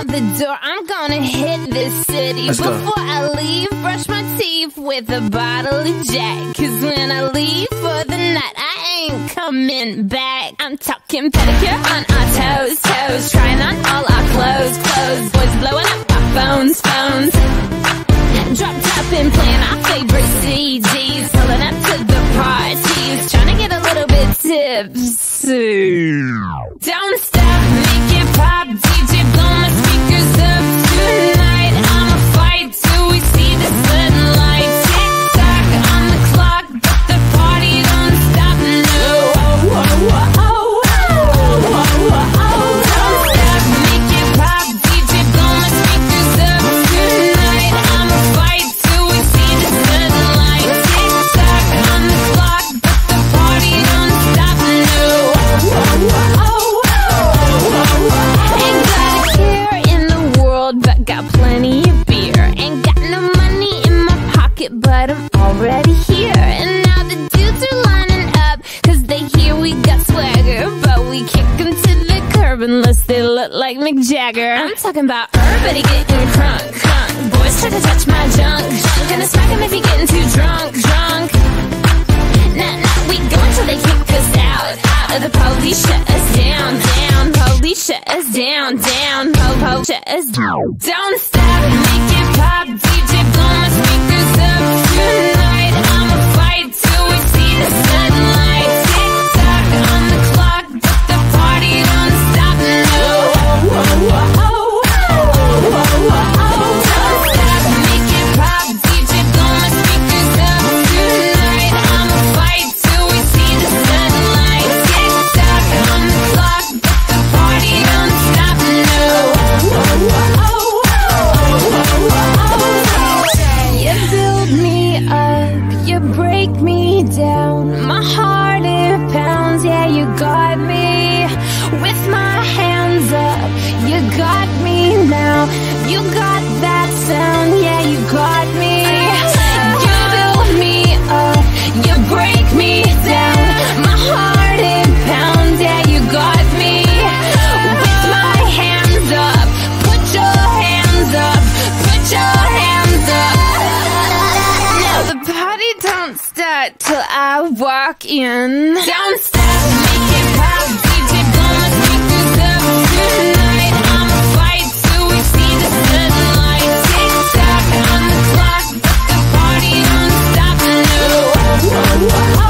out the door, I'm gonna hit this city. Before I leave, brush my teeth with a bottle of Jack. Cause when I leave for the night, I ain't coming back. I'm talking pedicure on our toes, toes. Trying on all our clothes, clothes. Boys blowing up our phones, phones. Drop top and playing our favorite CDs. Pulling up to the parties, trying to get a little bit tipsy. Don't stop, make it pop, DJ, blow my speakers up tonight. I'ma fight till we see the sunlight. Tick tock on the clock, but the party don't stop, no. Oh, oh, oh, oh, oh, oh, oh, oh, oh. Don't stop, make it pop, DJ, blow my speakers up tonight. I'ma fight till we see the sunlight. Tick tock on the clock, but the party don't stop, no. Oh, oh, oh, oh. But I'm already here, and now the dudes are lining up, cause they hear we got swagger. But we kick them to the curb unless they look like Mick Jagger. I'm talking about everybody getting crunk, crunk. Boys try to touch my junk, junk. Gonna smack him if he getting too drunk, drunk. Nah, we go until they kick us out, out. The police shut us down, down. Police shut us down, down. Po-po shut us down. Don't stop, make it pop, DJ, blow my speakers. Tonight, I'ma fight till we see the sunlight. Tick tock on the clock, but the party don't stop. No, oh, oh, oh, oh, oh, oh, oh, oh. Don't stop, make it pop, DJ, blow my speakers up. Tonight, I'ma fight till we see the sunlight. Tick tock on the clock, but the party don't stop. No, oh, oh, oh, oh, oh, oh, oh. You build me up, you break me down. My heart, it pounds, yeah, you got me. With my hands up, you got me now. You got that sound, yeah, you got me. You build me up, you break me down. My heart, it pounds, yeah, you got me. With my hands up, put your hands up, put your hands up. Don't start till I walk in. Don't stop, make it pop, DJ, blow my speakers up tonight. I'ma fight till we see the sunlight. Tick tock on the clock, but the party don't stop. No, oh, oh, oh, oh, oh, oh.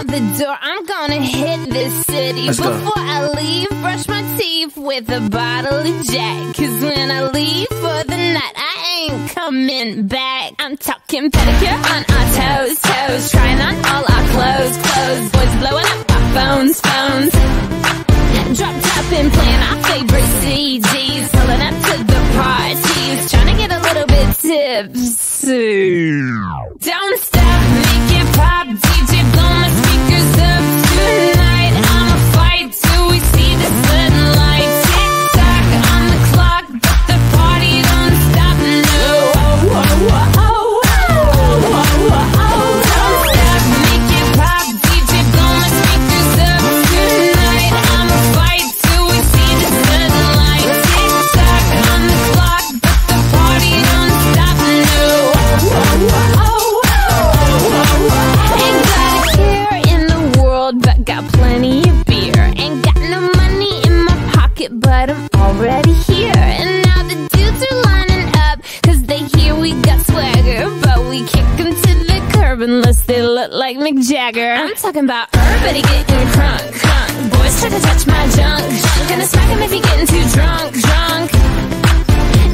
The door, I'm gonna hit this city. Before I leave, brush my teeth with a bottle of Jack. Cause when I leave for the night, I ain't coming back. I'm talking pedicure on our toes, toes. Trying on all our clothes, clothes. Boys blowing up our phones, phones. Drop top and playing our favorite CDs. Pulling up to the parties, trying to get a little bit tipsy. Don't stop, make it pop, DJ, blow my speakers. Tonight, I'ma fight till we see the sunlight. Tick tock on the clock, but the party don't stop. No, oh, oh, oh, oh, oh, oh, oh, oh. Don't stop, make it pop, DJ, blow my speakers up tonight. I'ma fight till we see the sunlight. Tick tock on the clock, but the party don't stop. No, oh, oh, oh, oh, oh, oh, oh. Got plenty of beer, ain't got no money in my pocket, but I'm already here. And now the dudes are lining up, cause they hear we got swagger. But we kick them to the curb unless they look like Mick Jagger. I'm talking about everybody getting crunk, crunk. Boys try to touch my junk, junk. Gonna smack him if he getting too drunk, drunk.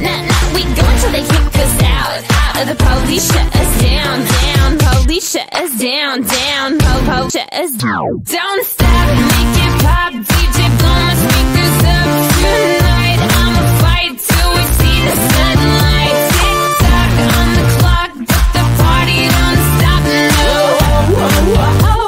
Nah, we go until they kick us out, out. The police shut us down, down. Police shut us down, down. Po-po shut us down. Don't stop, make it pop, DJ, blow my speakers up tonight. I'ma fight till we see the sunlight. Tick tock on the clock, but the party don't stop. No, oh, oh, oh, oh.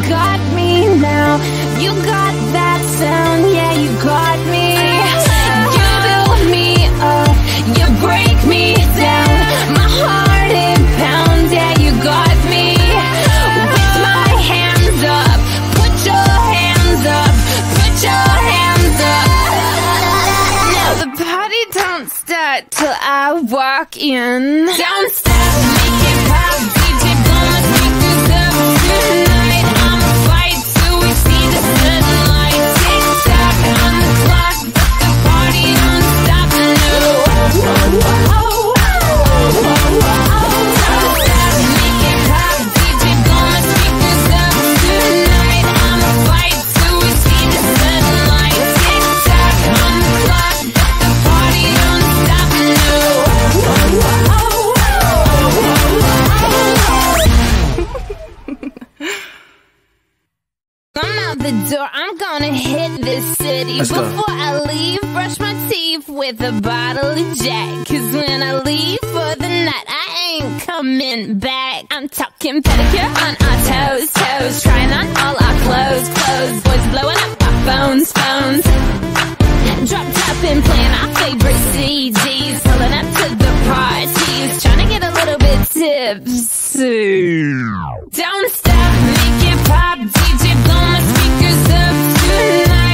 got me now. You got that sound, yeah, you got me. You build me up, you break me down. My heart in pounds, yeah, you got me. With my hands up, put your hands up, put your hands up. Now the party don't start till I walk in. Don't stop, make it pop, DJ Blumers, make this up tonight. I'ma fight till we see the sunlight. Tick tock on the clock, but the party don't stop. No. Oh, oh, oh, oh, oh. Don't stop, make it pop, DJ Blumers, make this up tonight. I'ma fight till we see the sunlight. Tick tock on the clock, but the party don't stop. No. Oh, oh, oh. I'm out the door, I'm gonna hit this city. Let's before go. I leave, brush my teeth with a bottle of Jack. Cause when I leave for the night, I ain't coming back. I'm talking pedicure on our toes, toes. Trying on all our clothes, clothes. Boys blowing up our phones, phones. Drop top and playing our favorite CDs. Pulling up to the parties, trying to get a little bit tipsy. Don't stop, make it pop, DJ blow my speakers up tonight. I'ma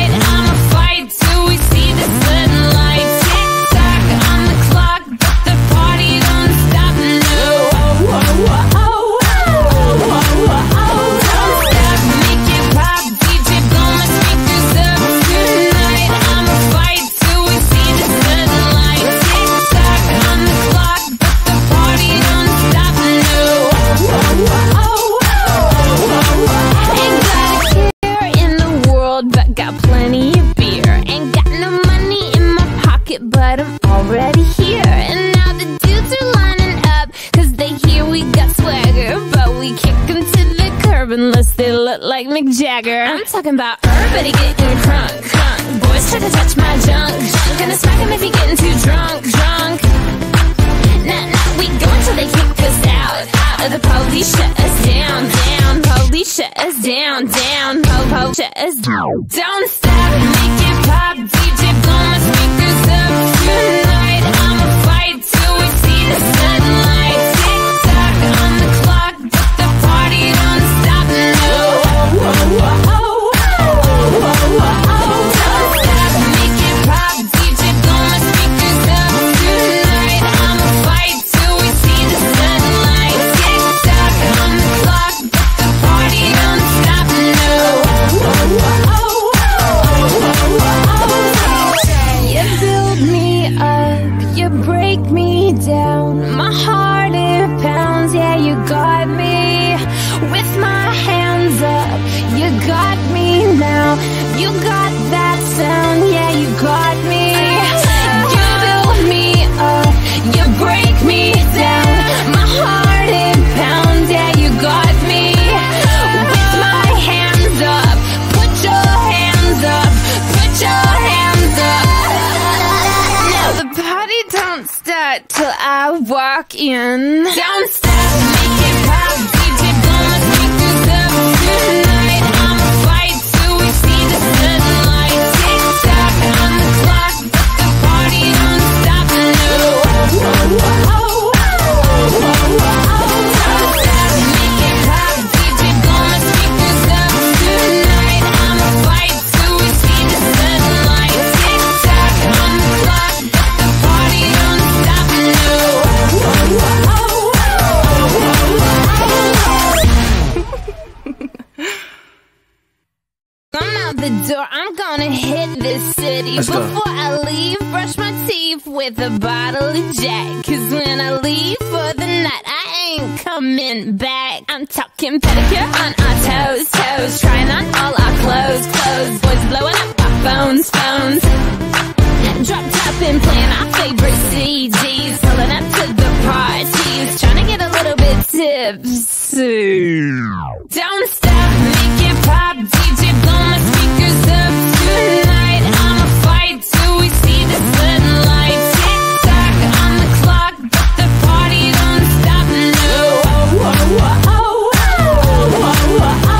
fight till we see the sunlight. Tick tock on the clock, but the party don't stop, no. Oh, oh, oh, oh, oh, oh, oh, oh, oh. Don't stop, make it pop, DJ blow my speakers up tonight. I'ma fight till we see the sunlight. Tick tock on the clock, but the party don't stop, no. Oh, oh, oh, oh. Ain't got a care in the world, but got plenty of beer. Ain't got no money in my pocket, but I'm already here. And now the dudes are lining up, cause they hear we got swagger. But we kick them to the curb unless they look like Mick Jagger. I'm talking about everybody getting crunk, crunk. Boys try to touch my junk, junk. Gonna smack him if he getting too drunk, drunk. Nah, we go until they kick us out, out. Or the police shut us down, down. Police shut us down, down. Po-po shut us down. Don't stop, make it pop, DJ blow my speakers up tonight. I'ma fight till we see the sunlight. Tick tock on the clock, but the party don't stop, no. Oh, oh, oh, oh, oh, oh, oh, oh. Till I walk in. Don't stop, make it pop, DJ blow my speakers up tonight. I'ma fight till we see the sunlight. Tick tock on the clock, but the party don't stop, no. Oh, oh, oh, oh, oh, oh, oh, oh. Don't stop, make it pop, DJ blow my speakers up tonight. I'ma fight till we see the sunlight. Tick tock on the clock, but the party don't stop. I'm out the door, I'm gonna hit this city. Let's before go. I leave, brush my teeth with a bottle of Jack. Cause when I leave for the night, I ain't coming back. I'm talking pedicure on our toes, toes. Trying on all our clothes, clothes. Boys blowing up our phones, phones. Drop top and playing our favorite CDs. Pulling up to the parties, trying to get a little bit tipsy. Don't stop, make it pop, DJ blow my speakers up tonight. I'ma fight till we see the sunlight. Tick tock on the clock, but the party don't stop, no. Oh, oh, oh, oh, oh, oh, oh, oh, oh, oh.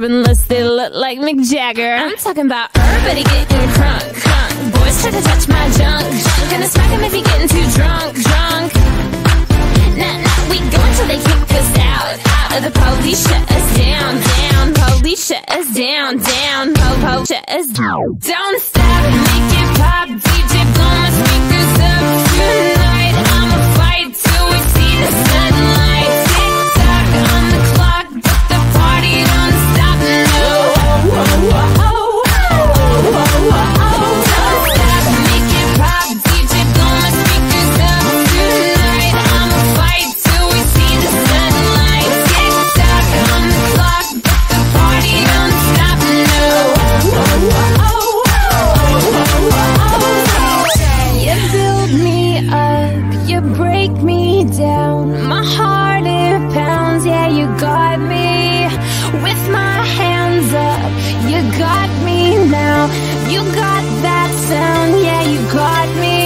curb unless they look like Mick Jagger. I'm talking about everybody getting crunk, crunk. Boys try to touch my junk, junk. Gonna smack him if he getting too drunk, drunk. Nah, we go until they kick us out, out. Or the police shut us down, down. Police shut us down, down. Po-po shut us down. Don't stop, make it pop. DJ blow my speakers up tonight. I'ma fight till we see the sunlight. Tick-tock on the clock, but the party don't stop, no. Don't stop, make it pop. DJ blow my speakers up tonight. I'ma fight till we see the sunlight. Tick-tock on the clock, but the party don't stop, no. You build me up, you break me down. My heart, it pounds, yeah, you got me. With my hands up, you got me now. You got that sound, yeah, you got me.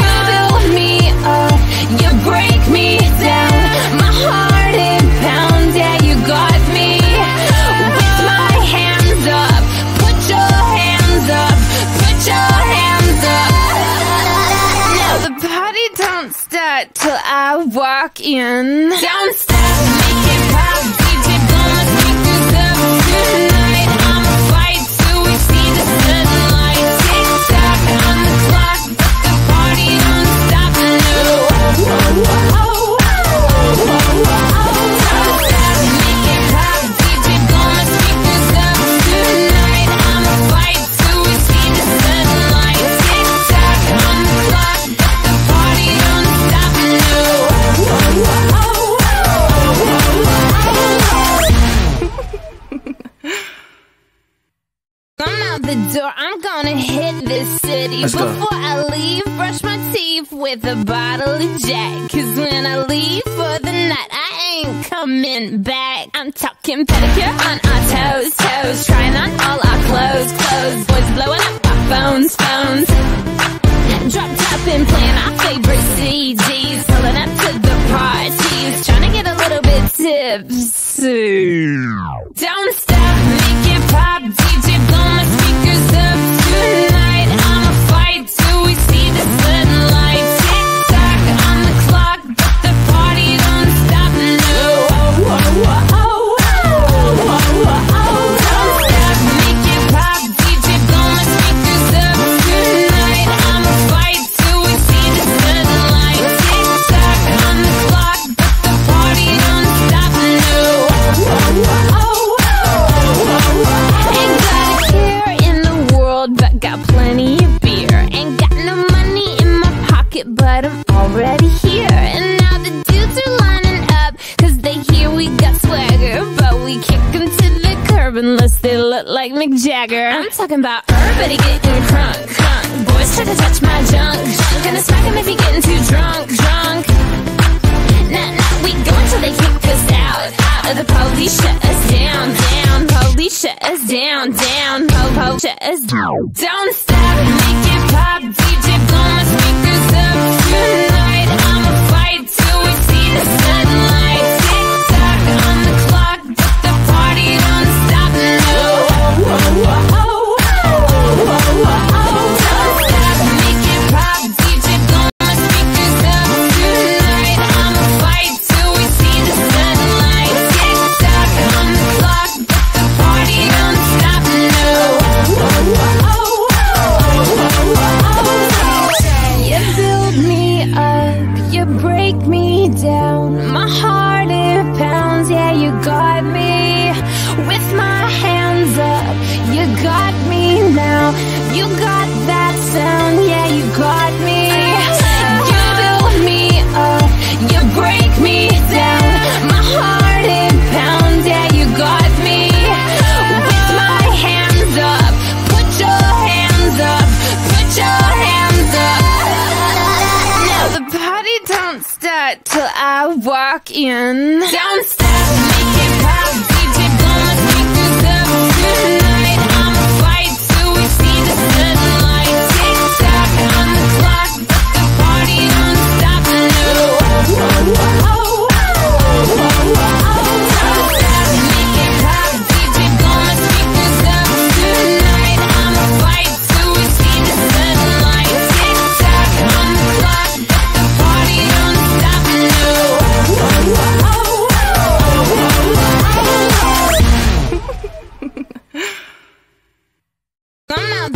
You build me up, you break me down. My heart, it pounds, yeah, you got me. With my hands up, put your hands up, put your hands up. The party don't start till I walk in. Don't stop, make it pop. DJ blow my speakers up tonight. I'ma fight till we see the sunlight. Tick tock on the clock, but the party don't stop, no. Don't stop, make it pop. DJ blow my speakers up tonight. I'ma fight till we see the sunlight. Tick tock on the clock, but the party don't stop, no. I'm out the door, I'm gonna hit this city. Let's go. Before I leave, brush my teeth with a bottle of Jack. Cause when I leave for the night, I ain't coming back. I'm talking pedicure on our toes, toes. Trying on all our clothes, clothes. Boys blowing up our phones, phones. Drop top and playing our favorite CDs. Pulling up to the parties, trying to get a little bit tipsy. Don't stop, make it pop. DJ blow my speakers up tonight. I'ma fight till we see the sunlight. Tick tock on the clock, but the party don't stop, no. Don't stop, make it pop. DJ blow my speakers up tonight. I'ma fight till we see the sunlight. Tick tock on the clock, but the party don't stop, no. Ain't got a care in the world, but got plenty of beer. Ain't got no money in my pocket, but I'm already here. And now the dudes are lining up, cause they hear we got swagger. But we kick them to the curb unless they look like Mick Jagger. I'm talking about everybody getting crunk, crunk. Boys try to touch my junk, junk. Gonna smack him if he getting too drunk, drunk. Nah, we go until they kick us out, out. Or the police shut us down, down. Police shut us down, down. Po-po shut us down. Don't stop, make it pop. DJ blow my speakers up tonight. I'ma fight till we see the sunlight. Tick tock on the clock, but the party don't stop, no. Don't stop, make it pop. DJ blow my speakers up tonight. I'ma fight till we see the sunlight. Tick tock on the clock, but the party don't stop, no. You build me up, you break me down. My heart, it pounds, yeah, you got me. With my hands up, you got me now. You got that sound, yeah, you got me. You build me up, you break me down. My heart, it pounds, yeah, you got me. With my hands up, put your hands up, put your hands up. The party don't start till I walk in. Don't stop, make it pop. DJ blow my speakers up tonight. I'ma fight till we see the sunlight. Tick tock on the clock, but the party don't stop, no. Don't stop, make it pop. DJ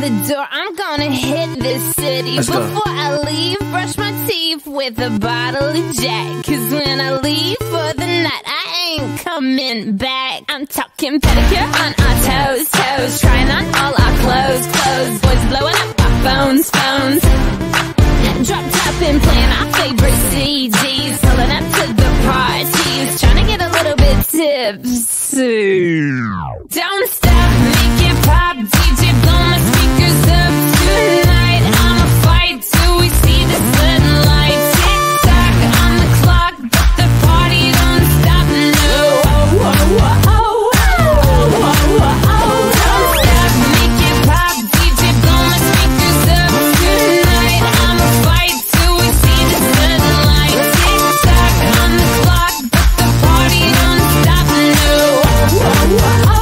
the door, I'm gonna hit this city. Before I leave, brush my teeth with a bottle of Jack. Cause when I leave for the night, I ain't coming back. I'm talking pedicure on our toes, toes. Trying on all our clothes, clothes. Boys blowing up our phones, phones. Drop top and playing our favorite CDs. Pulling up to the parties, trying to get a little bit tipsy. Don't stop, make it pop, DJ, blow my speakers up tonight. I'ma fight till we see the sunlight. Tick tock on the clock, but the party don't stop, no. Oh, oh, oh, oh, oh, oh, oh, oh. Don't stop, make it pop, DJ, blow my speakers up tonight. I'ma fight till we see the sunlight. Tick tock on the clock, but the party don't stop, no. Oh, oh, oh, oh.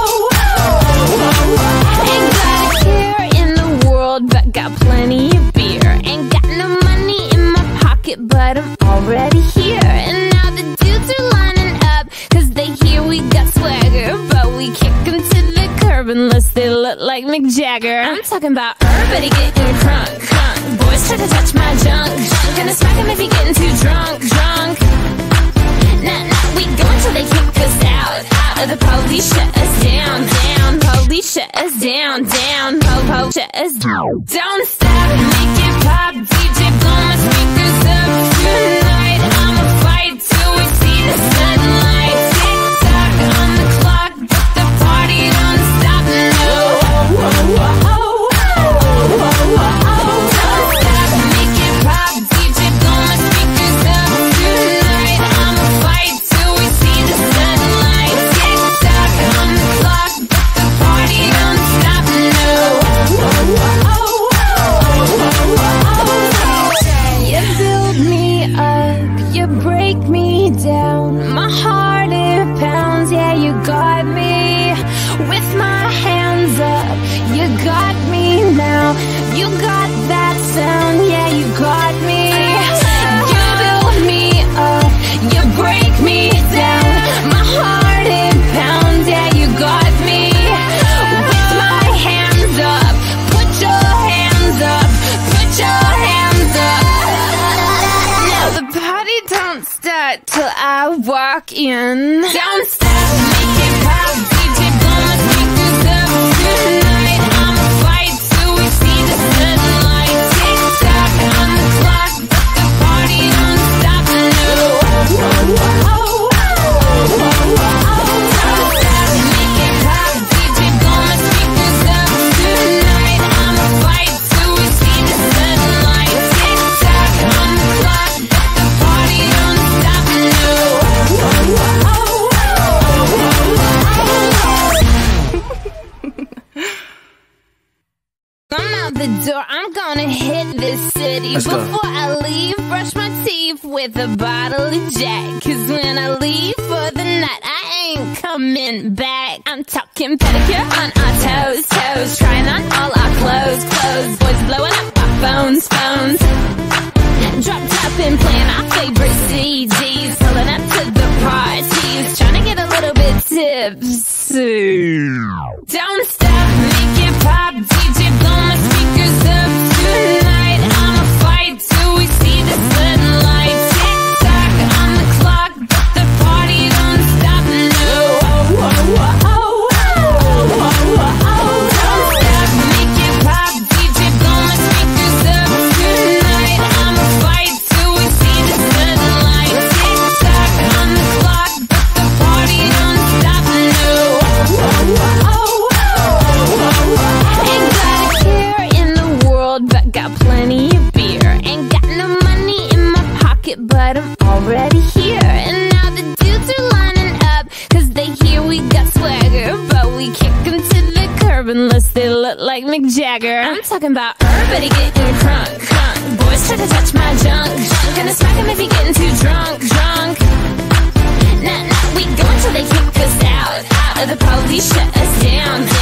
Got plenty of beer, ain't got no money in my pocket, but I'm already here. And now the dudes are lining up, cause they hear we got swagger. But we kick them to the curb unless they look like Mick Jagger. I'm talking about everybody getting crunk, crunk. Boys try to touch my junk, junk. Gonna smack him if he getting too drunk, drunk. Nah, nah, we go until they kick us out, out. Or the police shut us down, down. Police shut us down, down. Ho-ho, shut us down. Don't stop, make it pop, DJ, blow my speakers up tonight. I'ma fight till we see the sunlight. Tick-tock on the clock, but the party don't stop, no. Oh, oh, oh, oh, oh, oh, oh, oh. Till I walk in. Don't stop, make it pop, DJ, blow my speakers up tonight. I'ma fight till we see the sunlight. Tick tock on the clock, but the party don't stop, no. Oh, oh, oh, oh, oh, oh. I'm gonna hit this city. Before I leave, brush my teeth with a bottle of Jack. Cause when I leave for the night, I ain't coming back. I'm talking pedicure on our toes, toes. Trying on all our clothes, clothes. Boys blowing up our phones, phones. Drop top and playing our favorite CDs. Pulling up to the parties, trying to get a little bit tipsy. Don't stop, make it pop, DJ, blow my speakers up tonight. I'ma fight till we see the sunlight. Tick tock on the clock, but the party don't stop, no. Oh, oh, oh, oh, oh, oh, oh, oh, oh. Don't stop, make it pop, DJ, blow my speakers up tonight. I'ma fight till we see the sunlight. Tick tock on the clock, but the party don't stop, no. Oh, oh, oh, oh, oh, oh, oh, oh. Got plenty of beer, ain't got no money in my pocket, but I'm already here. And now the dudes are lining up, cause they hear we got swagger. But we kick them to the curb unless they look like Mick Jagger. I'm talking about everybody getting crunk, crunk. Boys try to touch my junk, junk. Gonna smack him if he getting too drunk, drunk. Nah, nah, we go until they kick us out, out. Or the police shut us down, down.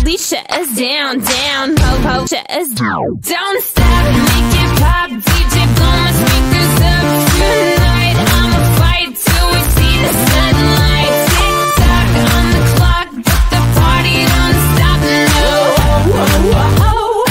Police shut us down, down. Ho-ho, shut us down. Don't stop, make it pop, DJ, blow my speakers up tonight. I'ma fight till we see the sunlight. Tick tock on the clock, but the party don't stop, no. Oh, oh, oh, oh, oh.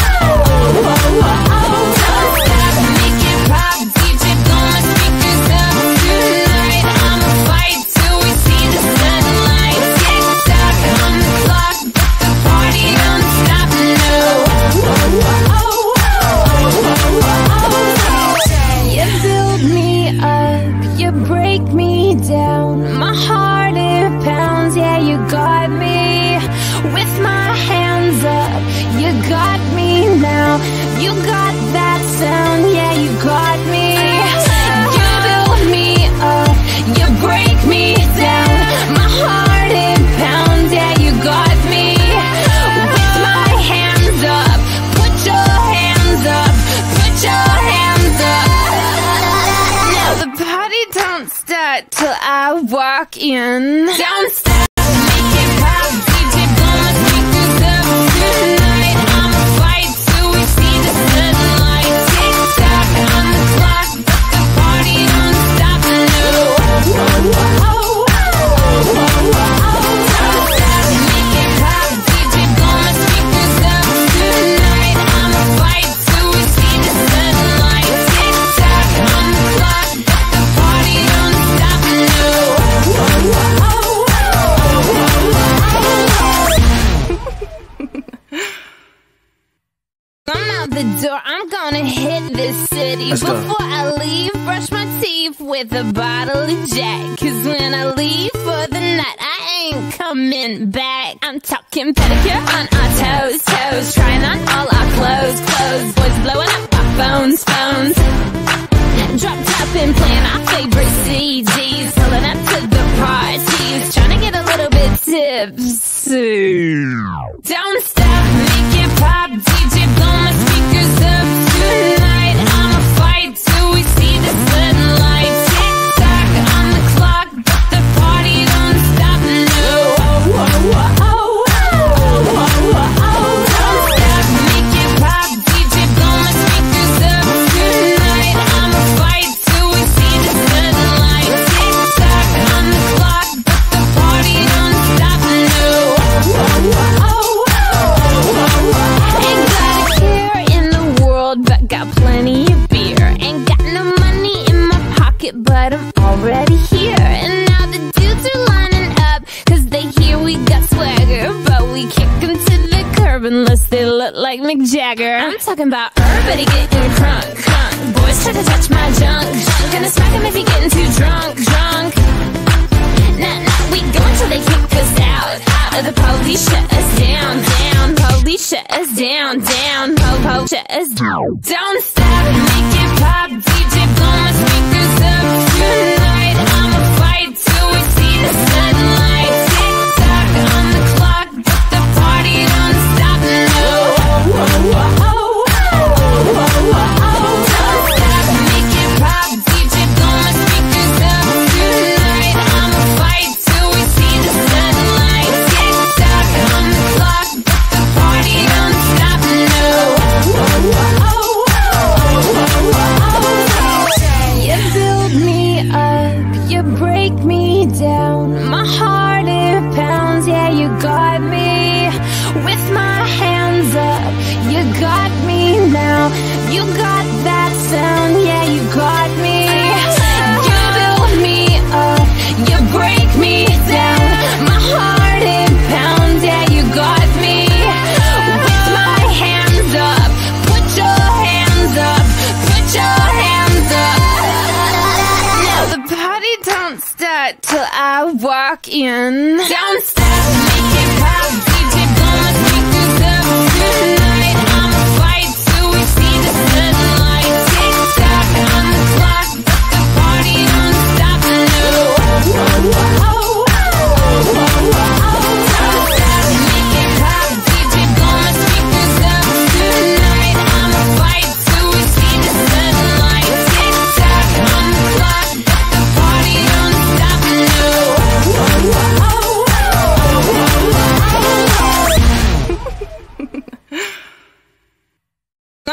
back in. Downstairs. The door, I'm gonna hit this city. Let's before go. I leave, brush my teeth with a bottle of Jack. Cause when I leave for the night, I ain't coming back. I'm talking pedicure on our toes, toes. Trying on all our clothes, clothes. Boys blowing up our phones, phones. Drop top and playing our favorite CDs. Pulling up to the parties, trying to get a little bit tipsy. Don't stop, make it pop, DJ blow my speakers up tonight. I'ma fight till we see the sunlight. Tick tock on the clock, but the party don't stop. No. Oh, oh, oh, oh, oh, oh, oh, oh. Don't stop, make it pop, DJ blow my speakers up tonight. I'ma fight till we see the sunlight. Tick tock on the clock, but the party don't stop. No. Oh, oh, oh. But I'm already here. And now the dudes are lining up, cause they hear we got swagger. But we kick them to the curb unless they look like Mick Jagger. I'm talking about everybody getting crunk, crunk. Boys try to touch my junk, junk. Gonna smack him if he getting too drunk, drunk. Nah, nah, we go until they kick us out, out. Or the police shut us down, down. Police shut us down, down. Po-po shut us down. Don't stop, make it pop, DJ blow my speakers up tonight. I'ma fight till we see the sunlight. Tick tock on the clock, but the party don't stop. No. Oh, oh, oh, oh, oh, oh, oh. Till I walk in. Don't stop, make it pop, DJ blow my speakers up tonight. I'ma fight till we see the sunlight. Tick tock on the clock, but the party don't stop. No. Oh, oh, oh, oh, oh, oh, oh, oh. Don't stop, make it pop, DJ blow my speakers up tonight. I'ma fight till we see the sunlight. Tick tock on the clock, but the party don't stop.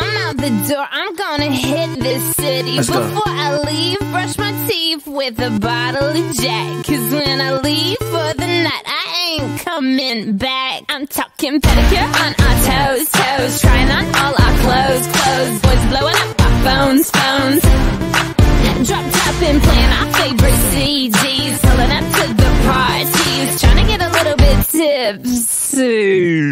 I'm out the door, I'm gonna hit this city. Let's before go. I leave, brush my teeth with a bottle of Jack. Cause when I leave for the night, I ain't coming back. I'm talking pedicure on our toes, toes. Trying on all our clothes, clothes. Boys blowing up our phones, phones. Drop top and playing our favorite CDs. Pulling up to the parties, trying to get a little bit tipsy.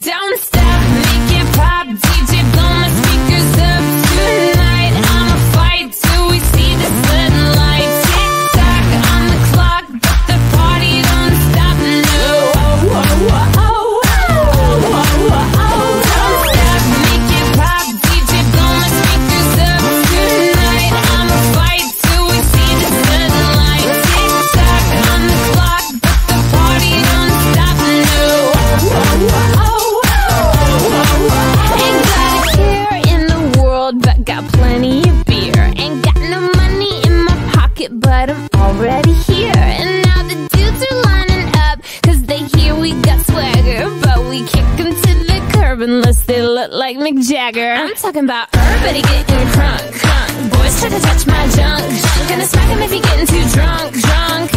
Don't stop, make it pop, DJ blow my speakers up tonight. I'ma fight till we see the sunlight. Tick tock on the clock, but the party don't stop. No. Oh, oh, oh, oh, oh, oh, oh, oh, oh. Oh, oh, oh, oh. look like Mick Jagger. I'm talking about everybody getting crunk, crunk. Boys try to touch my junk, junk. Gonna smack him if he getting too drunk, drunk.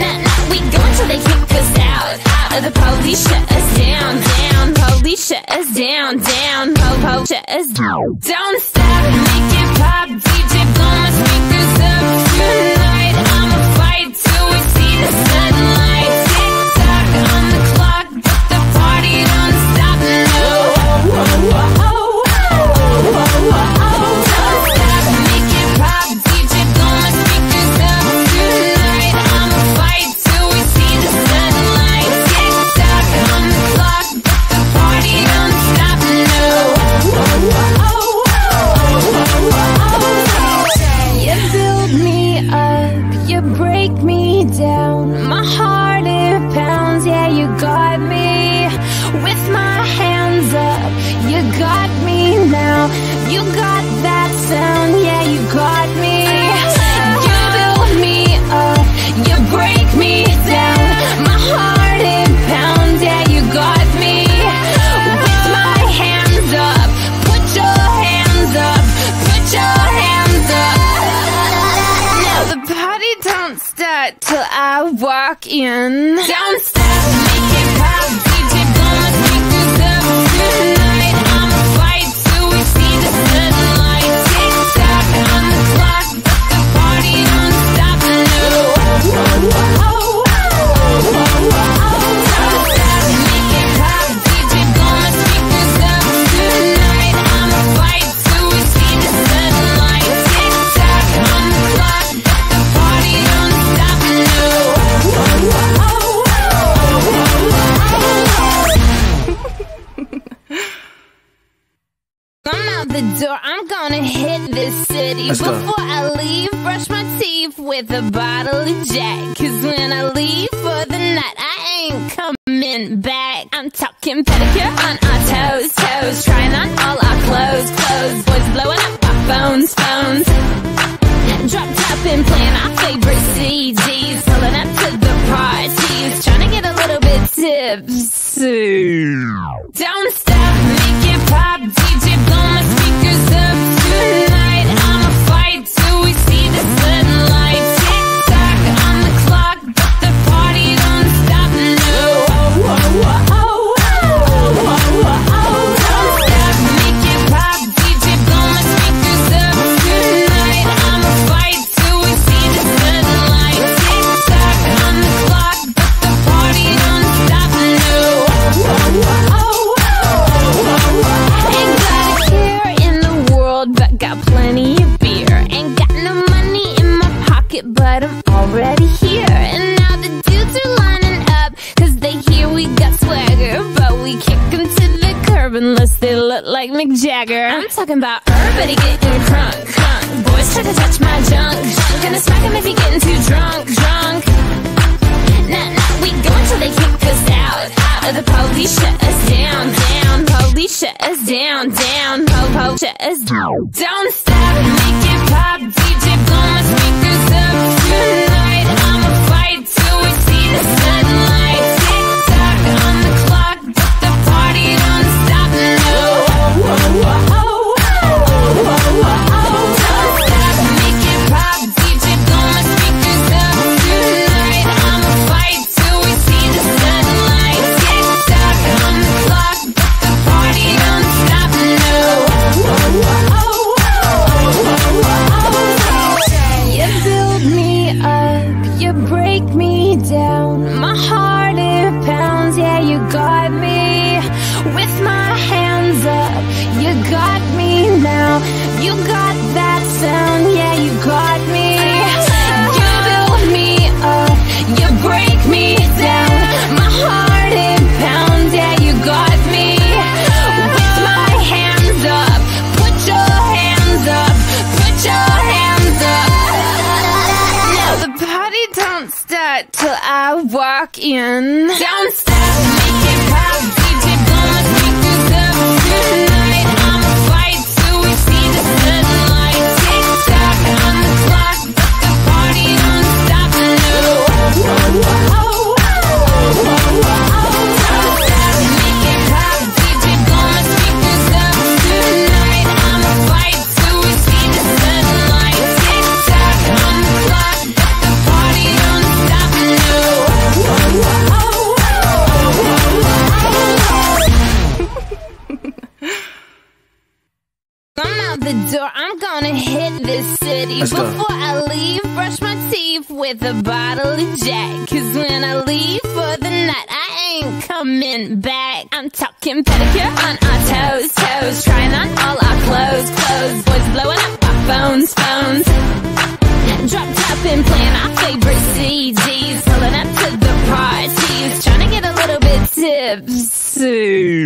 Nah, we go until they kick us out, out. Or the police shut us down, down. Police shut us down, down. Po-po shut us down. Don't stop, make it pop. DJ blow my speakers up tonight. I'ma fight till we see the sunlight. Tick-tock on the clock, but the party don't stop, no. Don't stop, make it pop. DJ blow my speakers up tonight. I'ma fight till we see the sunlight. Tick-tock on the clock, but the party don't stop, no. You build me up, you break me down. My heart, it pounds, yeah, you got me. With my hands up, you got me now. You got that sound, yeah, you got me. You build me up, you break me down. My heart, it pounds, yeah, you got me. With my hands up, put your hands up, put your hands up. The party don't start till I walk in. Don't stop, make it pop. DJ blow my speakers up tonight. I'ma fight till we see the sunlight. Tick tock on the clock, but the party don't stop, no. Don't stop, make it pop. DJ blow my speakers up tonight. I'ma fight till we see the sunlight. Tick tock on the clock, but the party don't stop, no. I'm out the door, I'm gonna hit this city. Let's go. Before I leave, brush my teeth with a bottle of Jack. Cause when I leave for the night, I ain't coming back. I'm talking pedicure on our toes, toes. Trying on all our clothes, clothes. Boys blowing up our phones, phones. Drop top and playing our favorite CDs. Pulling up to the parties, trying to get a little bit tipsy. Don't stop, make it pop. DJ blow my speakers up tonight. I'ma fight till we see the sunlight. Tick tock on the clock, but the party don't stop, no. Don't stop, make it pop. DJ blow my speakers up tonight. I'ma fight till we see the sunlight. Tick tock on the clock, but the party don't stop, no. Ain't got a care in the world, but got plenty of beer. Ain't got no money in my pocket, but I'm already here. And now the dudes are lining up, cause they hear we got swagger. But we kick them to the curb unless they look like Mick Jagger. I'm talking about everybody getting crunk, crunk. Boys try to touch my junk, junk. Gonna smack him if he getting too drunk, drunk. Nah, we go until they kick us out, out. Or the police shut us down, down. Police shut us down, down. Po-po shut us down. Don't stop, make it pop. DJ blow my speakers up tonight. I'ma fight till we see the sunlight. Tick tock on the clock, but the party don't stop, no. Don't stop, make it pop. DJ blow my speakers up tonight. I'ma fight till we see the sunlight. Tick tock on the clock, but the party don't stop, no. You build me up, you break me down. My heart, it pounds, yeah, you got me. With my hands up, you got me now. You got that sound, yeah, you got me. You build me up, you break me down. My heart, it pounds, yeah, you got me. With my hands up, put your hands up, put your hands up. The party don't start till I walk in. Don't stop, make it pop. DJ blow my speakers up tonight. I'ma fight till we see the sunlight. Tick tock on the clock, the door, I'm gonna hit this city. Let's before go. I leave, brush my teeth with a bottle of Jack. Cause when I leave for the night, I ain't coming back. I'm talking pedicure on our toes, toes. Trying on all our clothes, clothes. Boys blowing up our phones, phones. Drop top and playing our favorite CDs. Pulling up to the parties, trying to get a little bit tipsy.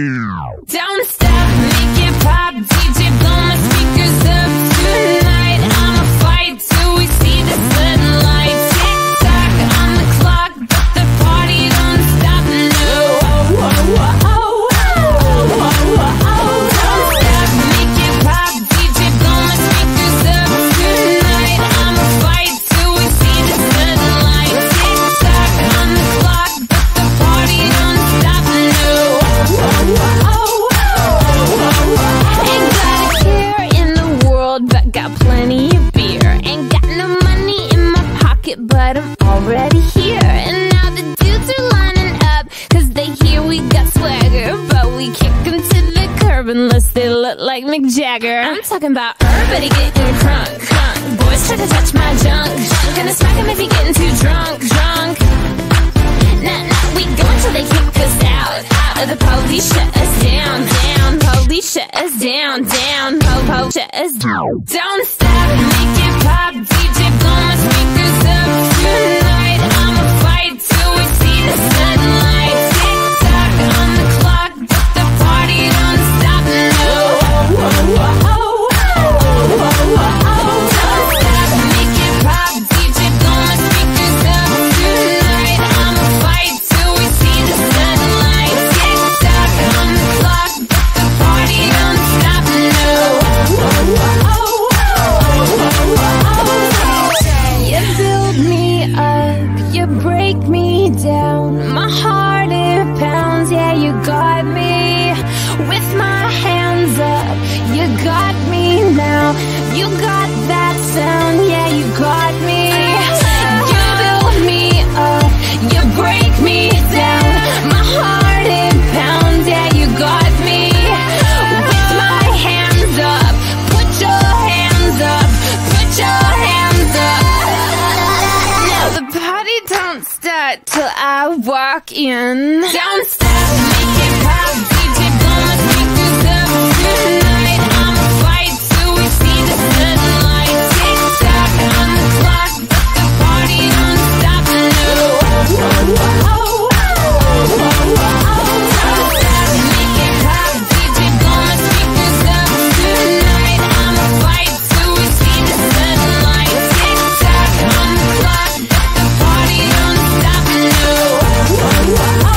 Don't stop, make it pop, DJ, blow my speakers up tonight. I'ma fight till we see the sunlight. Tick tock on the clock, but the party don't stop, no. Don't stop, make it pop, DJ, blow my speakers up tonight. I'ma fight till we see the sunlight. Tick tock on the clock, but the party don't stop, no. Ain't got a care in the world, but got plenty of beer. Ain't got no money in my pocket, but I'm already here. And now the dudes are lining up, cause they hear we got swagger. But we kick them to the curb unless they look like Mick Jagger. I'm talking about everybody getting crunk, crunk. Boys try to touch my junk, junk. Gonna smack him if he getting too drunk, drunk. Nah, we go until they kick us out, out. Or the police shut us down, down. Police shut us down, down. Po-po shut us down. Don't stop, make it pop, DJ, blow my speakers up tonight. I'ma fight till we see the sunlight. Tick tock on the clock, but the party don't stop, no. Don't stop, make it pop, DJ, blow my speakers up tonight. I'ma fight till we see the sunlight. Tick tock on the clock, but the party don't stop, no. You build me up, you break me down. My heart it pounds, yeah, you got me. With my hands up, you got me now. You got that sound, yeah, you got me. You build me up, you break me down. My heart it pounds, yeah, you got me. With my hands up, put your hands up, put your hands up. Now the party don't start till I walk in. Don't stop, make it pop, DJ, blow my speakers up tonight. I'ma fight till we see the sunlight. Tick tock on the clock, but the party don't stop, no. Don't stop, make it pop, DJ, blow my speakers up tonight. I'ma fight till we see the sunlight. Tick tock on the clock, but the party don't stop, no. I'm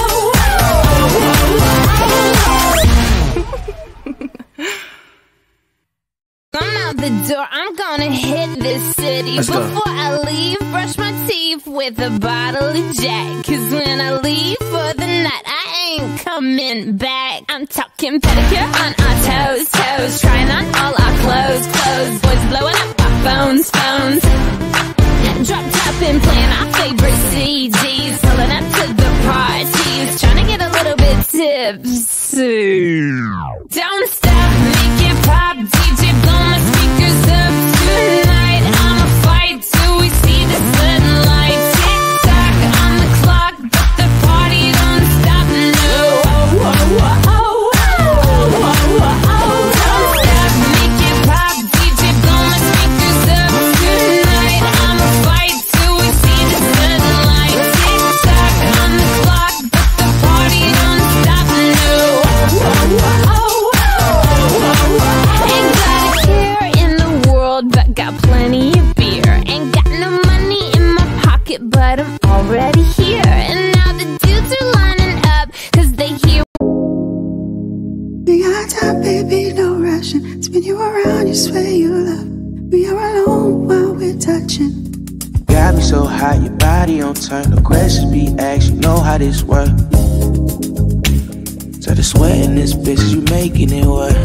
out the door, I'm gonna hit this city. Let's go. Before I leave, brush my teeth with a bottle of Jack. Cause when I leave for the night, I ain't coming back. I'm talking pedicure on our toes, toes. Trying on all our clothes, clothes. Boys blowing up our phones, phones. Drop top and playing our favorite CDs. Pulling up to the parties, trying to get a little bit tipsy. Don't stop, make it pop, DJ, blow my speakers up tonight. I'ma fight till we see the sunlight. Tick tock on the clock, but the party don't stop, no. Don't stop, make it pop, DJ, blow my speakers up tonight. I'ma fight till we see the sunlight. Tick tock on the clock, but the party don't stop, no. Ain't got a care in the world, but got plenty of beer. Ain't got no money in my pocket, but I'm already here. And now the dudes are lining up, cause they hear we got time, baby, no rushing. Spin you around, you swear you love. We are alone while we're touching. Got me so hot, your body on turn. No questions be asked, you know how this works. So the sweat in this bitch, you making it work.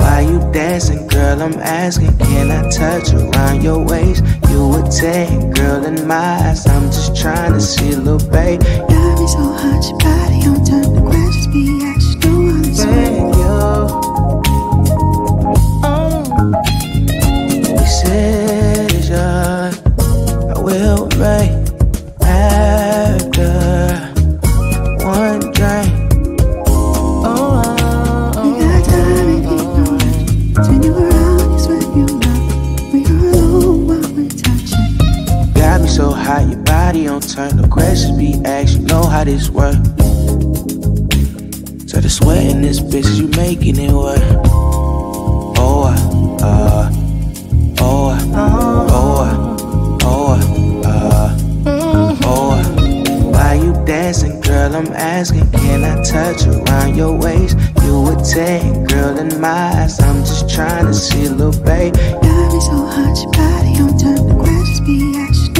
Why you dancing, girl? all I'm asking. Can I touch around your waist? You a 10, girl in my eyes. I'm just trying to see, little babe. Love me so hot, your body on top. The questions be asked, you know I'm thank you. Oh, decision I will make after one drink. So hot, your body on turn. The questions be asked, you know how this work. So the sweat in this bitch, you making it work. Why you dancing, girl? I'm asking. Can I touch around your waist? You a 10, girl in my eyes. I'm just trying to see, little babe. Love me so hot, your body on turn. The questions be asked. I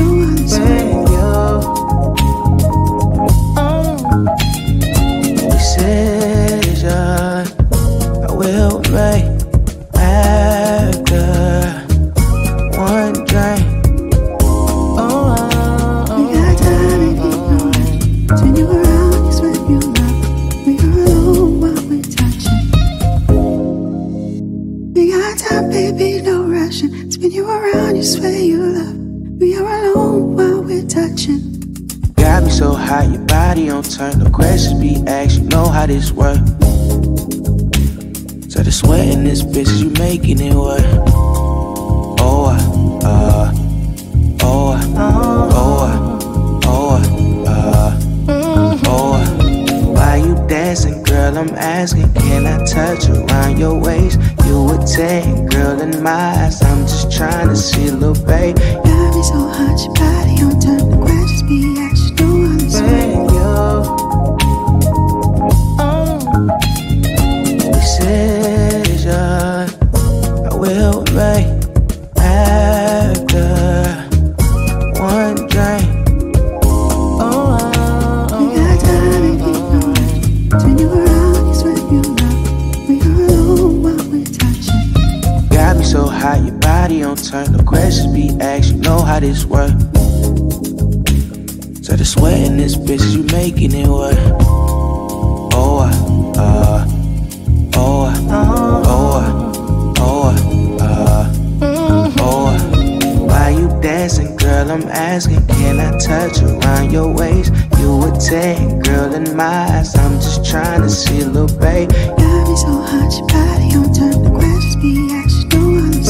will make after one drink. We got time and keep going. Turn you around, you sweat, you love. We are alone while we're touching. We got time, baby, no rushing. Spin you around, you sweat, you love. We are alone while we're touching. Got me so hot, your body on turn. No questions be asked, you know how this work. So the sweat in this bitch, you making it work. Why you dancing, girl? I'm asking. Can I touch around your waist? You a 10, girl in my eyes. I'm just trying to see, little babe. Love me so hot, your body on turn. The questions be asked. I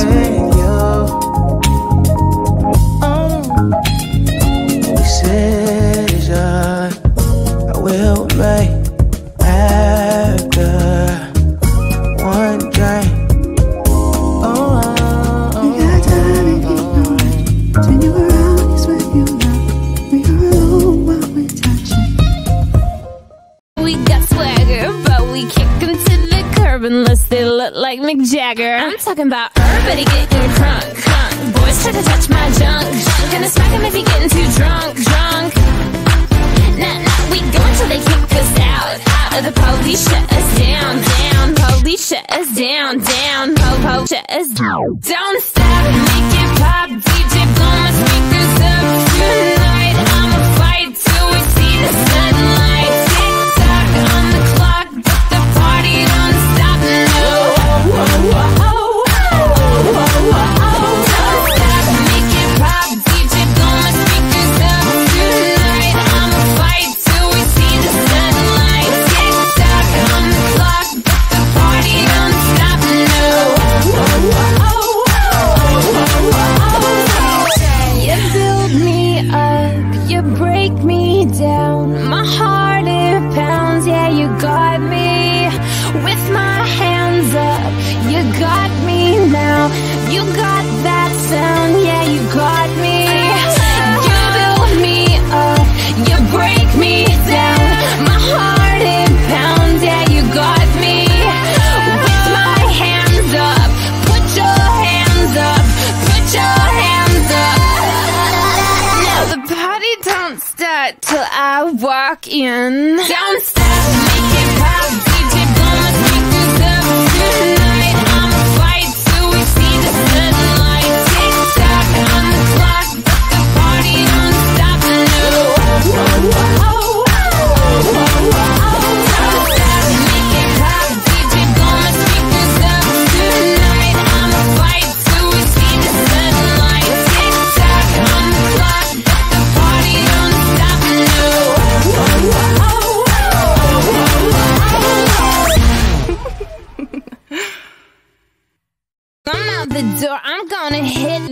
will make after one drink. We got time and keep going. Turn you around, you sweat, you love. We are alone while we're touching. Got me so hot, your body on turn. No questions be asked, you know how this work. So the sweat in this bitch, you making it work. Why you dancing, girl? I'm asking. Can I touch around your waist? You a 10, girl in my eyes. I'm just trying to see, little babe. Love me so hot, your body on turn. The questions be asked, you know I'm thank you. Oh, decision I will make after. Unless they look like Mick Jagger. I'm talking about everybody getting crunk, crunk. Boys try to touch my junk, junk. Gonna smack him if he getting too drunk, drunk. Nah, we go until they kick us out, out. Or the police shut us down, down. Police shut us down, down. Po-po shut us down. Don't stop, make it pop. DJ blow my speakers up. Tonight I'ma fight till we see the sunlight. Tick-tock on the clock, but the party don't stop. Whoa, whoa, whoa, whoa, whoa, whoa. Don't stop, make it pop. DJ blow my speakers up. Tonight I'ma fight till we see the sunlight. Tick-tock on the clock, but the party don't stop, no. Whoa, whoa, whoa, whoa, whoa, whoa. You build me up, you break me down. My heart, it pounds, yeah, you got me. With my hands up, you got me now. You got that sound, yeah, you got me. You build me up, you break me down. My heart in pounds, yeah, you got me. With my hands up, put your hands up, put your hands up. Now the party don't start till I walk in. Don't stop, make it pop. Tonight I'ma fight till we see.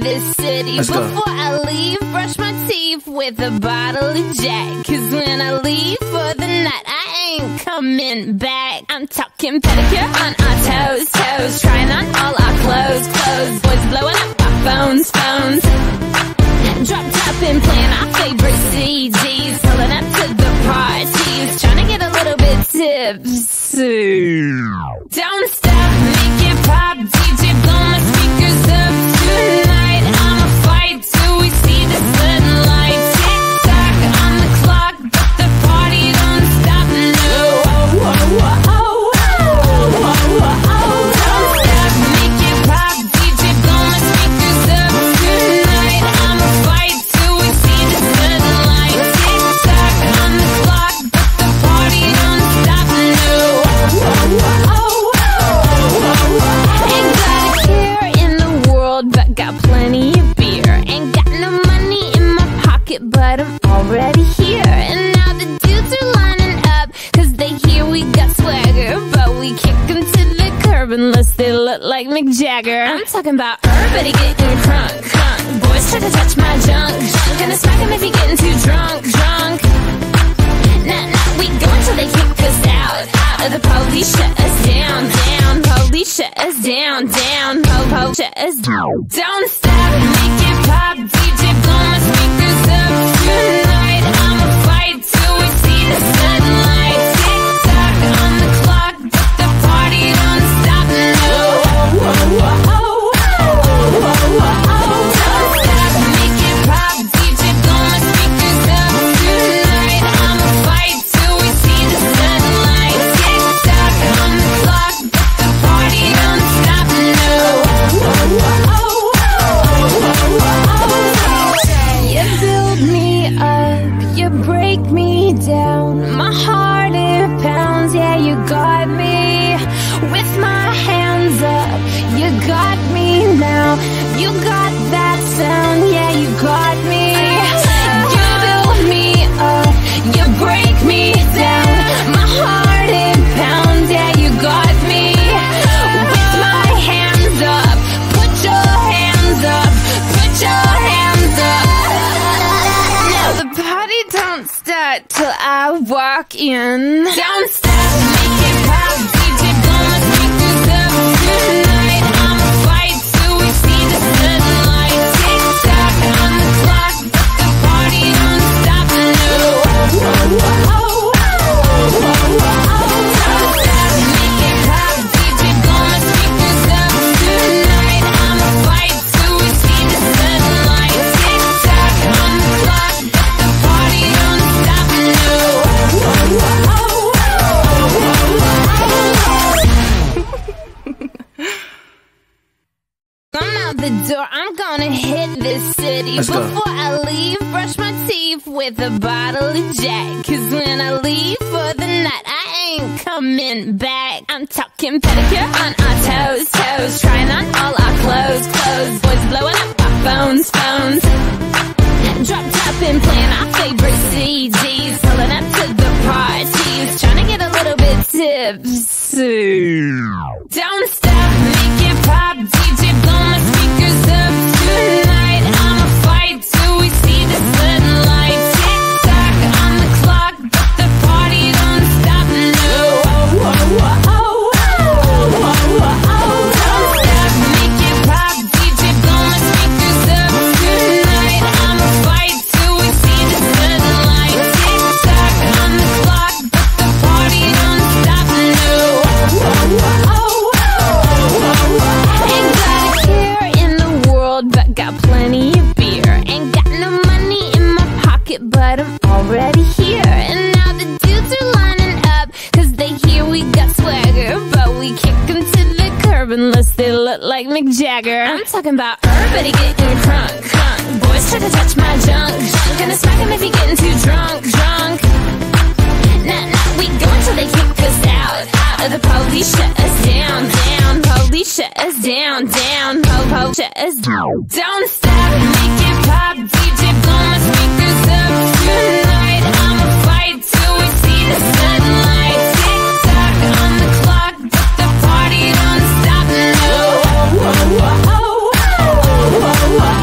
this city. Before I leave, brush my teeth with a bottle of Jack. Cause when I leave for the night, I ain't coming back. I'm talking pedicure on our toes, toes. Trying on all our clothes, clothes. Boys blowing up our phones, phones. Drop top and playing our favorite CDs. Pulling up to the parties, trying to get a little bit tipsy. Don't stop, make it pop, DJ blow my speakers up tonight. I'ma fight till we see the sunlight. Tick tock on the clock, but the party don't stop. No, oh, oh, oh, oh, oh, oh, oh, oh. Don't stop, make it pop, DJ blow my speakers up tonight. I'ma fight till we see the sunlight. Tick tock on the clock, but the party don't stop. No, oh, oh, oh. But I'm already here. And now the dudes are lining up, cause they hear we got swagger. But we kick them to the curb unless they look like Mick Jagger. I'm talking about everybody getting crunk, crunk. Boys try to touch my junk, junk. Gonna smack him if he getting too drunk, drunk. Nah, we go until they kick us out, out. Or the police shut us down, down. Police shut us down, down. Po-po shut us down. Don't stop, make it pop, DJ blow my speakers up tonight. I'ma fight till we see the sunlight. Tick tock on the clock, but the party don't stop. No, oh, oh, oh, oh, oh, oh, oh, oh. Till I walk in. Don't stop, make it pop, DJ blow my speakers up tonight. I'ma fight till we see the sunlight. Tick tock on the clock, but the party don't stop. No, oh, oh, oh, oh, oh, oh, oh, oh. Don't stop, make it pop, DJ blow my speakers up tonight. I'ma fight till we see the sunlight. Tick tock on the clock, but the party don't stop. I'm out the door, I'm gonna hit this city. Before I leave, brush my teeth with a bottle of Jack. Cause when I leave for the night, I ain't coming back. I'm talking pedicure on our toes, toes. Trying on all our clothes, clothes. Boys blowing up our phones, phones. Drop top and playing our favorite CDs. Pulling up to the parties, trying to get a little bit tipsy. Don't stop, make it pop, DJ blow my speakers up tonight. I'ma fight till we see the sunlight. Tick tock on the clock, but the party don't stop. No, oh, oh, oh, oh, oh, oh, oh, oh, oh. But I'm already here. And now the dudes are lining up, cause they hear we got swagger. But we kick them to the curb unless they look like Mick Jagger. I'm talking about everybody getting crunk, crunk. Boys try to touch my junk, junk. Gonna smack him if he getting too drunk, drunk. Nah, we go until they kick us out, out. Or the police shut us down, down. Police shut us down, down. Po-po shut us down. Don't stop, make it pop, DJ blow my speakers up tonight. I'ma fight till we see the sunlight. Tick tock on the clock, but the party don't stop. No, oh, oh, oh, oh, oh, oh, oh, oh, oh.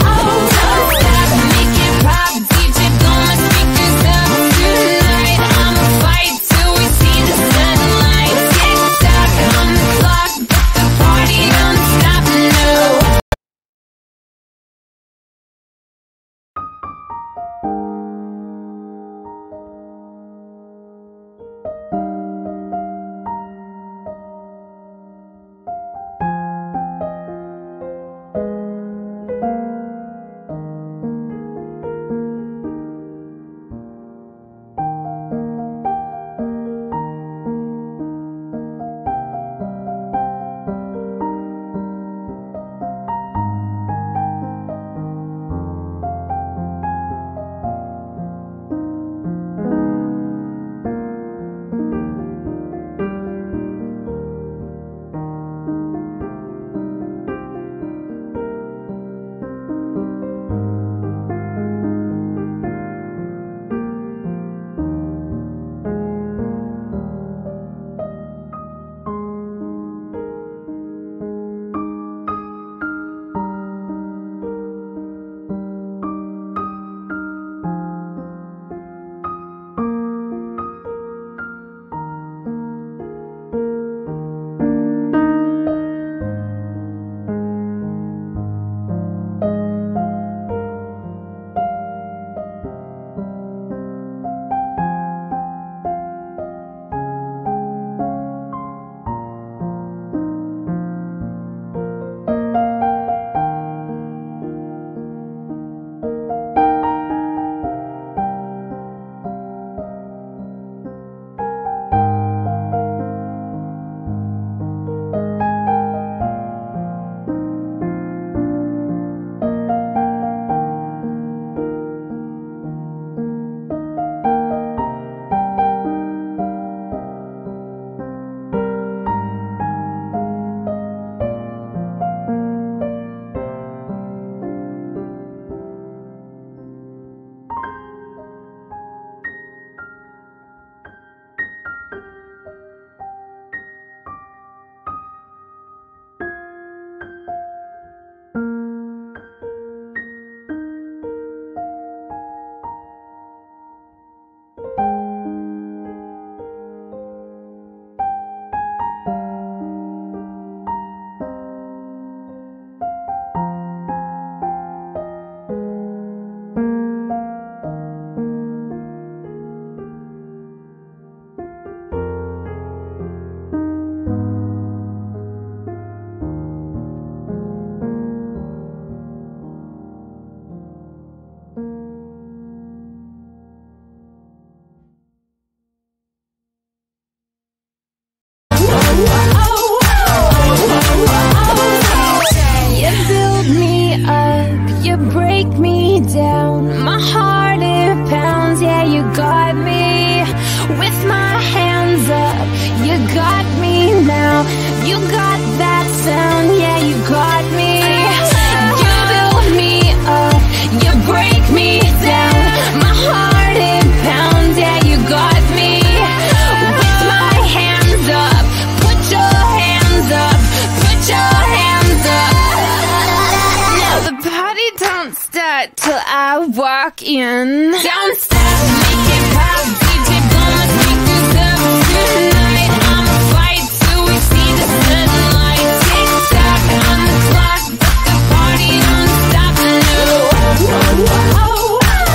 won't start till I walk in. Don't stop, make it pop, DJ blow my speakers up. Tonight I'ma fight till we see the sunlight. Tick tock on the clock, but the party don't stop now. Don't stop, make it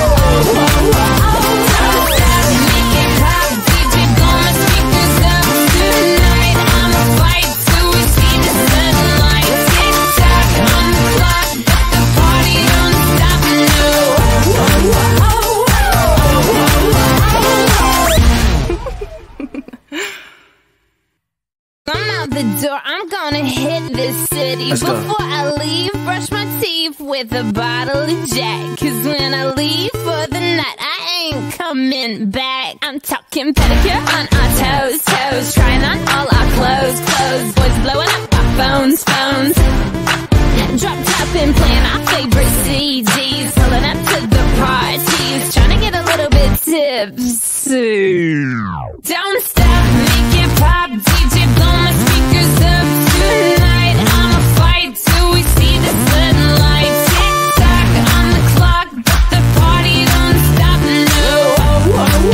pop, DJ blow my speakers up. Tonight I'ma fight till we see the sunlight. Tick tock on the clock, but the party don't stop now. I'm out the door, I'm gonna hit this city. Before I leave, brush my teeth with a bottle of Jack. Cause when I leave for the night, I ain't coming back. I'm talking pedicure on our toes, toes. Trying on all our clothes, clothes. Boys blowing up our phones, phones. Drop top and playing our favorite CDs. Pulling up to the parties, trying to get a little bit tipsy. Don't stop, make it pop, DJ blow my speakers up. Tonight I'ma fight till we see the sunlight. Tick tock on the clock, but the party don't stop now. But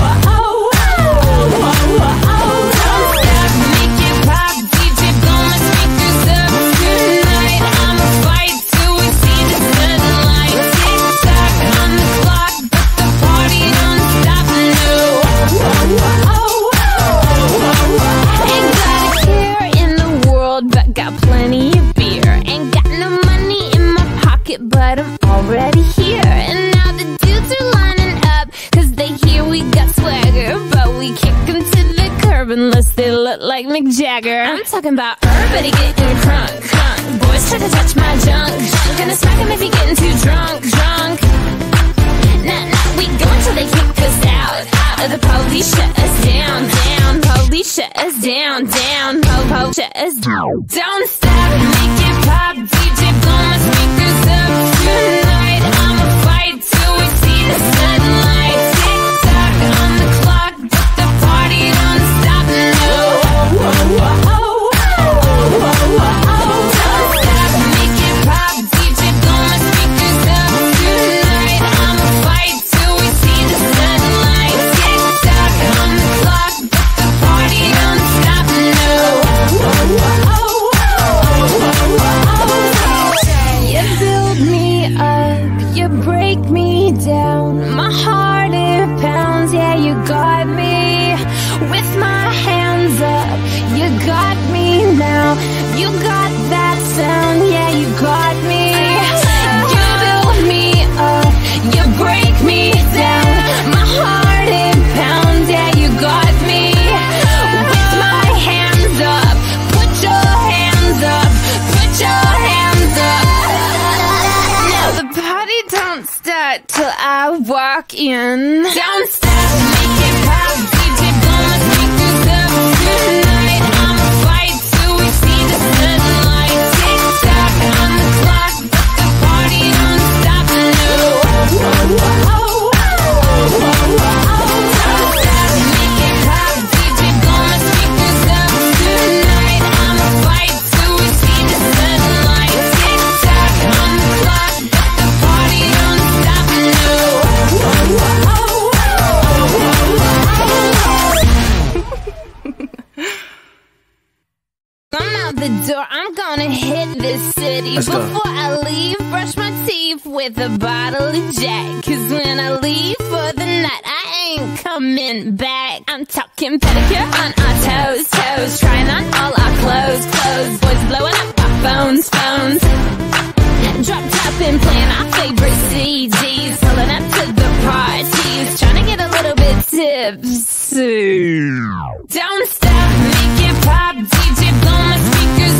I'm already here, and now the dudes are lining up, cause they hear we got swagger. But we kick them to the curb unless they look like Mick Jagger. I'm talking about everybody getting crunk, crunk. Boys try to touch my junk, junk. Gonna smack him if he getting too drunk, drunk. Nah, we go until they kick us out, out. Or the police shut us down, down. Police shut us down, down. Po-po shut us down. Don't stop, make it pop, DJ blow my speakers up. Tonight I'ma fight till we see the sunlight. Tick tock on the clock, but the party don't stop now. Till I walk in. Don't stop, make it pop, DJ blow my speakers up. Tonight I'ma fight till we see the sunlight. Tick tock on the clock, but the party don't stop now. I'm gonna hit this city. Before I leave, brush my teeth with a bottle of Jack. Cause when I leave for the night, I ain't coming back. I'm talking pedicure on our toes, toes. Trying on all our clothes, clothes. Boys blowing up our phones, phones. Drop top and playing our favorite CDs. Pulling up to the parties, trying to get a little bit tipsy. Don't stop, make it pop, DJ blow my speakers.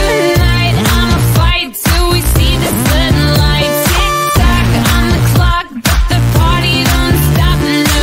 Tonight I'ma fight till we see the sunlight. Tick tock on the clock, but the party don't stop now.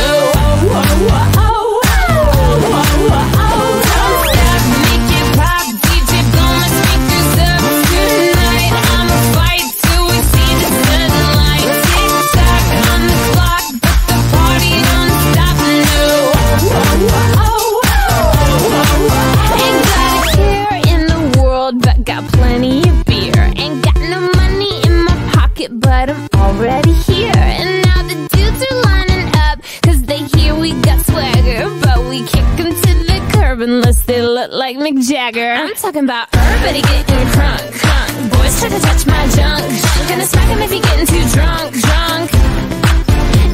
already here, and now the dudes are lining up, cause they hear we got swagger. But we kick them to the curb unless they look like Mick Jagger. I'm talking about everybody getting crunk, crunk. Boys try to touch my junk, junk. Gonna smack him if he getting too drunk, drunk.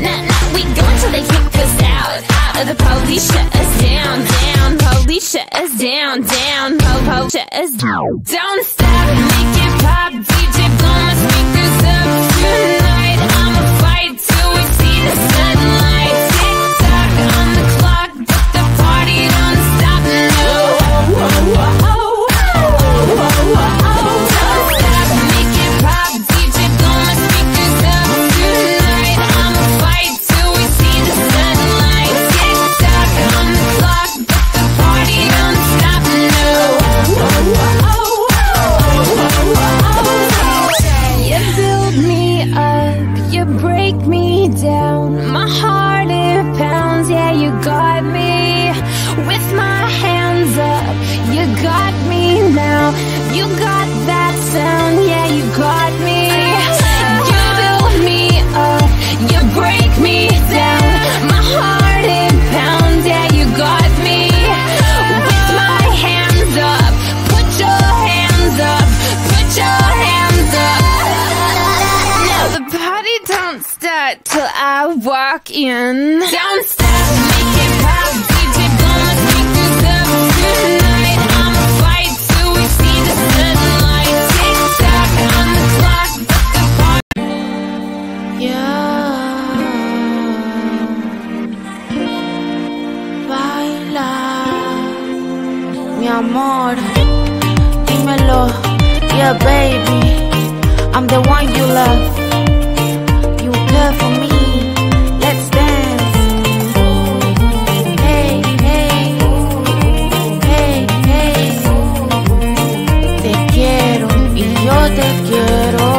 Nah, we go until they kick us out, out. Or the police shut us down, down. Police shut us down, down. Po-po shut us down. Don't stop, make it pop, DJ blow my speakers up tonight. I'ma fight till we see the sunlight. Tick-tock on the clock, but the party don't stop, no. Don't stop, make it pop, DJ blow my speakers up tonight. I'ma fight till we see the sunlight. Tick-tock on the clock, but the party don't stop, no. You got that sound, yeah, you got me. You build me up, you break me down. My heart in pounds, yeah, you got me. With my hands up, put your hands up, put your hands up. Now the party don't start till I walk in. Don't stop, make it pop, DJ blow my speakers up tonight. I'ma fight till we see the sunlight. Tick-tock on the clock, but the party. Baila, mi amor, dímelo. Yeah, baby, I'm the one you love. You care for me. Let's dance. Te quiero,